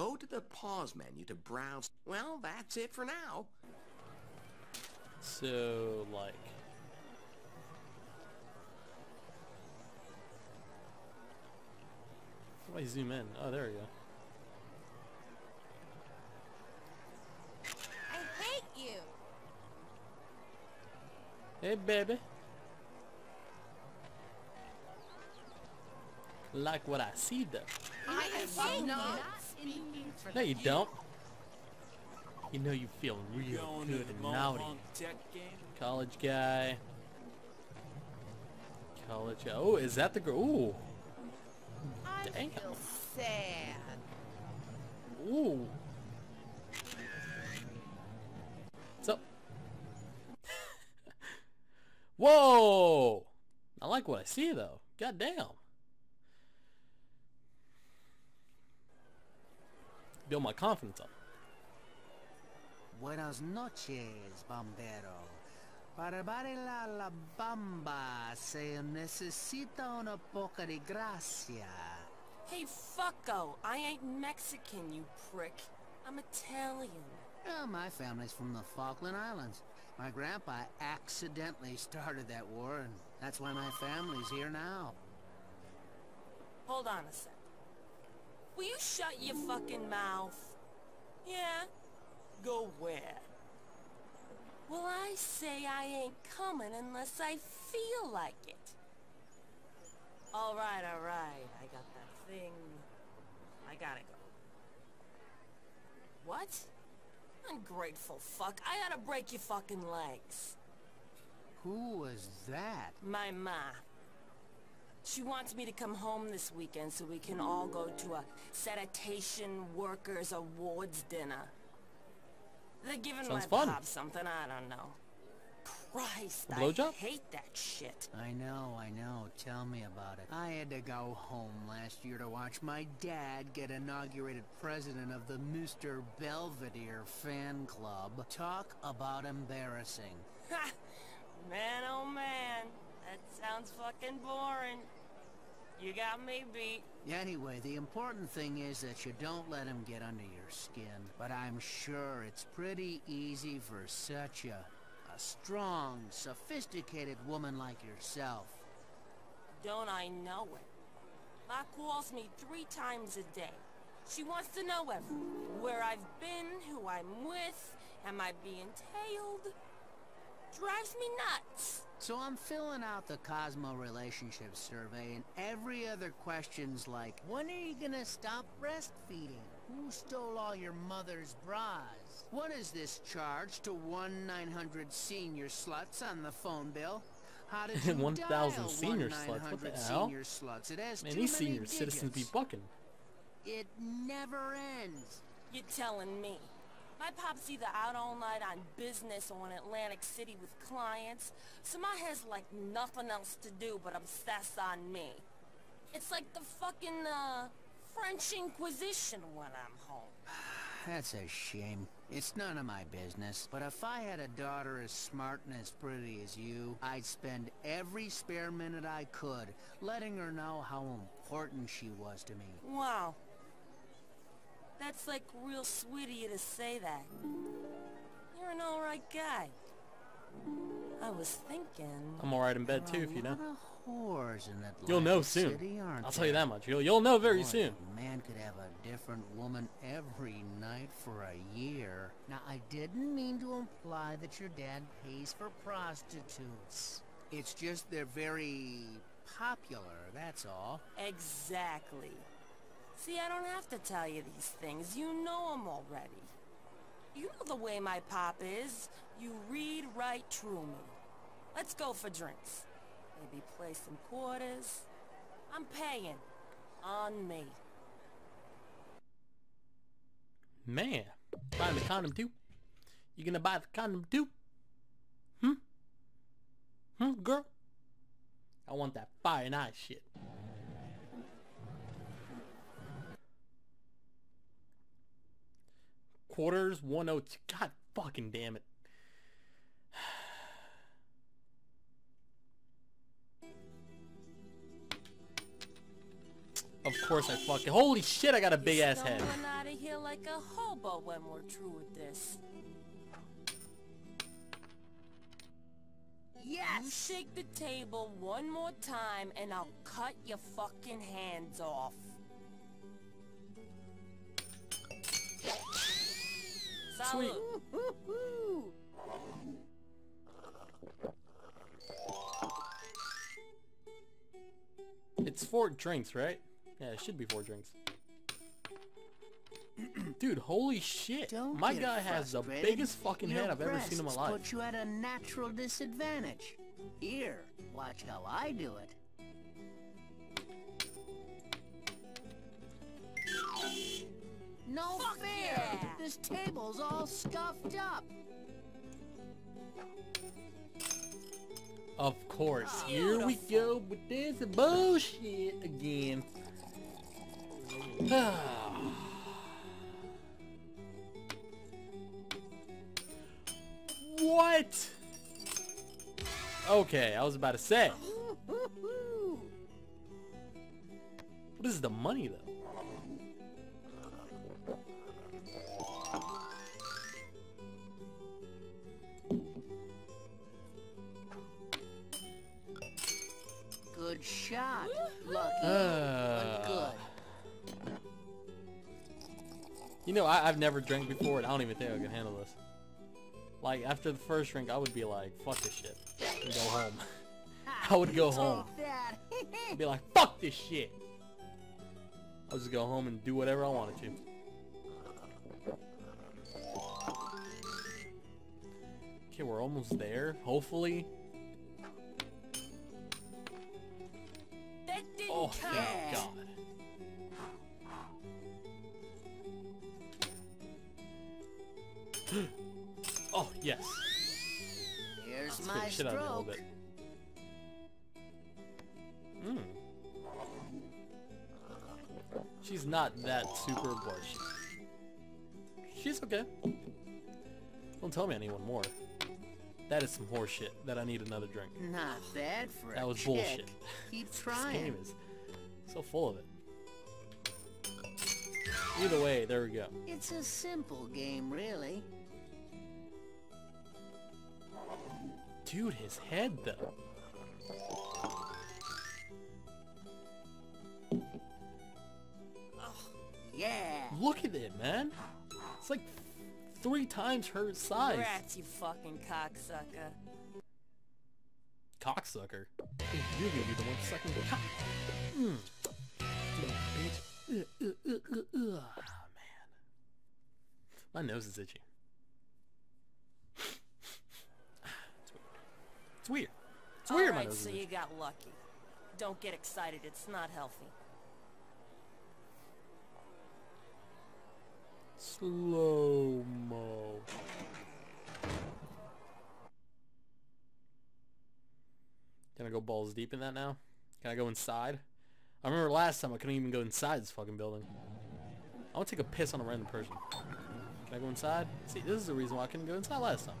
Go to the pause menu to browse. Well, that's it for now. So, like... how do I zoom in? Oh, there we go. I hate you! Hey, baby. Like what I see, though. I am not speaking for you. No, you don't. You know you feel real good and naughty. College guy. College guy. Oh, is that the girl? Ooh. Dang. I feel sad. Ooh. What's up? Whoa! I like what I see, though. God damn. Build my confidence up. Buenas noches, bombero. Para bailar la bamba se necesita una poca de gracia. Hey, fucko! I ain't Mexican, you prick. I'm Italian. Well, my family's from the Falkland Islands. My grandpa accidentally started that war, and that's why my family's here now. Hold on a sec. Will you shut your fucking mouth? Yeah? Go where? Well, I say I ain't coming unless I feel like it. Alright, alright. I got that thing. I gotta go. What? Ungrateful fuck. I gotta break your fucking legs. Who was that? My ma. She wants me to come home this weekend so we can all go to a sanitation workers awards dinner. They're giving my pop something, I don't know. Christ, I hate that shit. I know, tell me about it. I had to go home last year to watch my dad get inaugurated president of the Mr. Belvedere fan club. Talk about embarrassing. Ha! Man, oh man. That sounds fucking boring. You got me beat. Anyway, the important thing is that you don't let him get under your skin. But I'm sure it's pretty easy for such a strong, sophisticated woman like yourself. Don't I know it? Ma calls me 3 times a day. She wants to know everything. Where I've been, who I'm with, am I being tailed? Drives me nuts. So I'm filling out the Cosmo relationship survey, and every other question's like, when are you gonna stop breastfeeding? Who stole all your mother's bras? What is this charge to 1-900-SENIOR-SLUTS on the phone bill? How did you 1-900-SENIOR-SLUTS? What the hell? It has man, these senior digits. Citizens be bucking. It never ends. You're telling me. My pop's either out all night on business or in Atlantic City with clients, so my hair's like nothing else to do but obsess on me. It's like the fucking, French Inquisition when I'm home. That's a shame. It's none of my business, but if I had a daughter as smart and as pretty as you, I'd spend every spare minute I could letting her know how important she was to me. Wow. That's like real sweet of you to say that. You're an alright guy. I was thinking... I'm alright in bed too, if you know. You'll know soon. I'll tell you that much. You'll know very soon. A man could have a different woman every night for a year. Now, I didn't mean to imply that your dad pays for prostitutes. It's just they're very popular, that's all. Exactly. See, I don't have to tell you these things. You know them already. You know the way my pop is. You read right through me. Let's go for drinks. Maybe play some quarters. I'm paying. On me. Man. Buying the condom too? You gonna buy the condom too? Hmm? Hmm, girl? I want that fire and ice shit. Quarters, 102. God fucking damn it. Of course I fucking... holy shit, I got a big ass head. feel like a hobo when we're through with this. Yes! You shake the table one more time and I'll cut your fucking hands off. Sweet. It's 4 drinks, right? Yeah, it should be 4 drinks. Dude, holy shit! My guy has the biggest fucking head I've ever seen in my life. Put you at a natural disadvantage. Here, watch how I do it. No fair! Yeah. This table's all scuffed up. Of course. Here we go with this bullshit again. What? Okay, I was about to say. What is the money though? Good shot. Lucky, but good. You know, I've never drank before, and I don't even think I can handle this. Like, after the first drink, I would be like, fuck this shit, and go home. I would go home. I'd be like, fuck this shit. I'll just go home and do whatever I wanted to. Okay, we're almost there, hopefully. Oh, thank God. Oh, yes. Here's my stroke. A little bit. She's not that super blush. She's okay. Don't tell me I need one more. That is some horse shit that I need another drink. Not bad for a That was chick. Bullshit. Keep trying. This game is so full of it. Either way, there we go. It's a simple game, really. Dude, his head, though. Oh, yeah. Look at it, man. It's like 3 times her size. Congrats, you fucking cocksucker. Cocksucker? You're gonna be the one sucking the cock. Damn, bitch. Oh, man. My nose is itchy. It's weird. It's weird. It's weird, my nose is itchy. Alright, so you got lucky. Don't get excited, it's not healthy. Slow-mo. Can I go balls deep in that now? Can I go inside? I remember last time I couldn't even go inside this fucking building. I want to take a piss on a random person. Can I go inside? See, this is the reason why I couldn't go inside last time.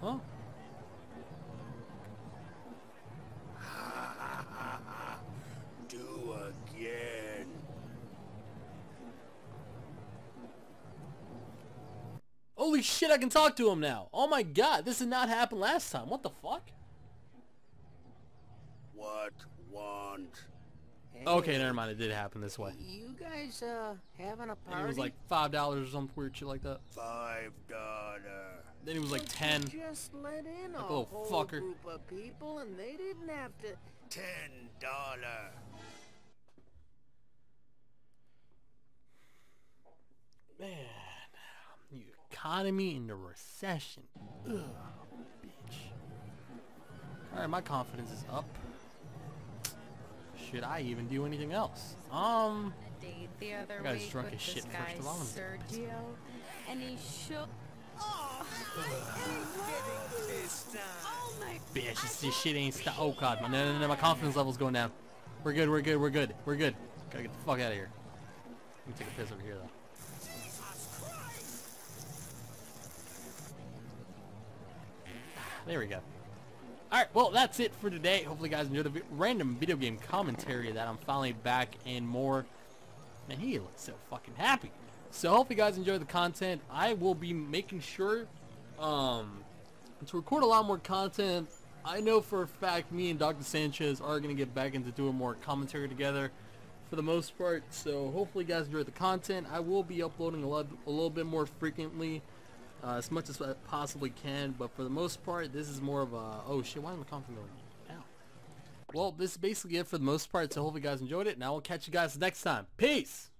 Huh? Do again. Holy shit, I can talk to him now. Oh my God, this did not happen last time. What the fuck? What want? Hey, okay, never mind, it did happen this way. You guys having a party? And it was like $5 or some weird shit like that. $5. Then it was like 10. Just let in like a little whole group of people and they didn't have to. $10. Man, the economy in the recession. Ugh, bitch. All right, my confidence is up. Should I even do anything else? I got as drunk as shit first of all. Sergio, and he shook. Oh, bitch, this shit ain't stop. Oh God, no, my confidence level's going down. We're good. Gotta get the fuck out of here. Let me take a piss over here though. There we go. Alright, well, that's it for today. Hopefully you guys enjoyed the random video game commentary that I'm finally back and more. Man, he looks so fucking happy. So, hopefully you guys enjoyed the content. I will be making sure to record a lot more content. I know for a fact me and Dr. Sanchez are going to get back into doing more commentary together for the most part. So, hopefully you guys enjoyed the content. I will be uploading a little bit more frequently. As much as I possibly can, but for the most part, this is more of a... Oh shit, why am I coughing going? Ow. Well, this is basically it for the most part, so hopefully you guys enjoyed it, and I will catch you guys next time. Peace!